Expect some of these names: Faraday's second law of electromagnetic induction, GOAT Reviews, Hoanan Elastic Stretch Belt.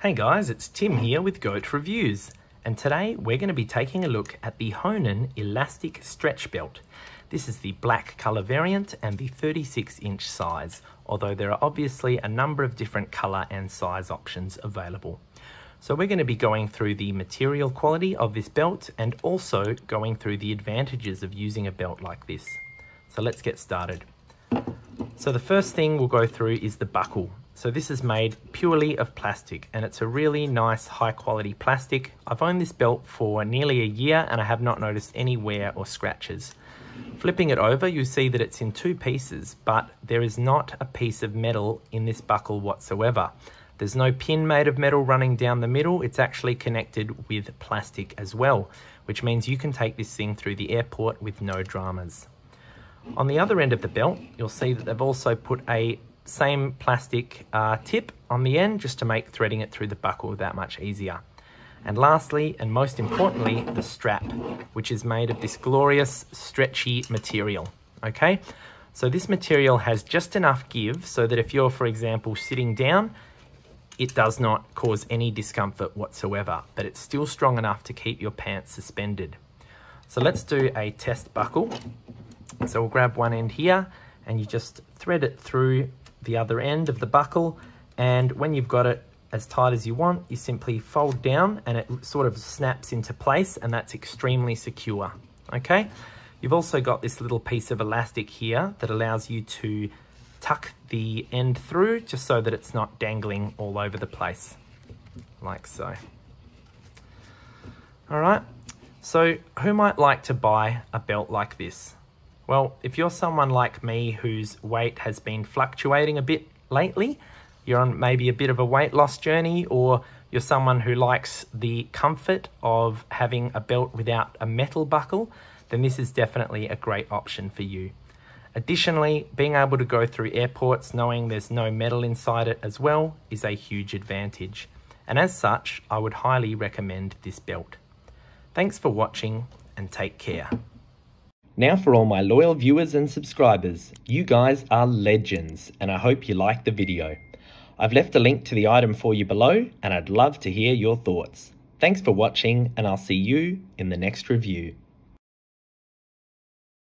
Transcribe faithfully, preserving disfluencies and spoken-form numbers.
Hey guys, it's Tim here with GOAT Reviews, and today we're going to be taking a look at the Hoanan Elastic Stretch Belt. This is the black colour variant and the thirty-six inch size, although there are obviously a number of different colour and size options available. So we're going to be going through the material quality of this belt and also going through the advantages of using a belt like this. So let's get started. So the first thing we'll go through is the buckle. So this is made purely of plastic, and it's a really nice high quality plastic. I've owned this belt for nearly a year and I have not noticed any wear or scratches. Flipping it over, you see that it's in two pieces, but there is not a piece of metal in this buckle whatsoever. There's no pin made of metal running down the middle. It's actually connected with plastic as well, which means you can take this thing through the airport with no dramas. On the other end of the belt, you'll see that they've also put a same plastic uh, tip on the end, just to make threading it through the buckle that much easier. And lastly, and most importantly, the strap, which is made of this glorious stretchy material. Okay, so this material has just enough give so that if you're, for example, sitting down, it does not cause any discomfort whatsoever, but it's still strong enough to keep your pants suspended. So let's do a test buckle. So we'll grab one end here and you just thread it through the other end of the buckle, and when you've got it as tight as you want, you simply fold down and it sort of snaps into place, and that's extremely secure. Okay, you've also got this little piece of elastic here that allows you to tuck the end through just so that it's not dangling all over the place, like so. All right, so who might like to buy a belt like this? Well, if you're someone like me whose weight has been fluctuating a bit lately, you're on maybe a bit of a weight loss journey, or you're someone who likes the comfort of having a belt without a metal buckle, then this is definitely a great option for you. Additionally, being able to go through airports knowing there's no metal inside it as well is a huge advantage. And as such, I would highly recommend this belt. Thanks for watching and take care. Now for all my loyal viewers and subscribers, you guys are legends, and I hope you like the video. I've left a link to the item for you below, and I'd love to hear your thoughts. Thanks for watching, and I'll see you in the next review.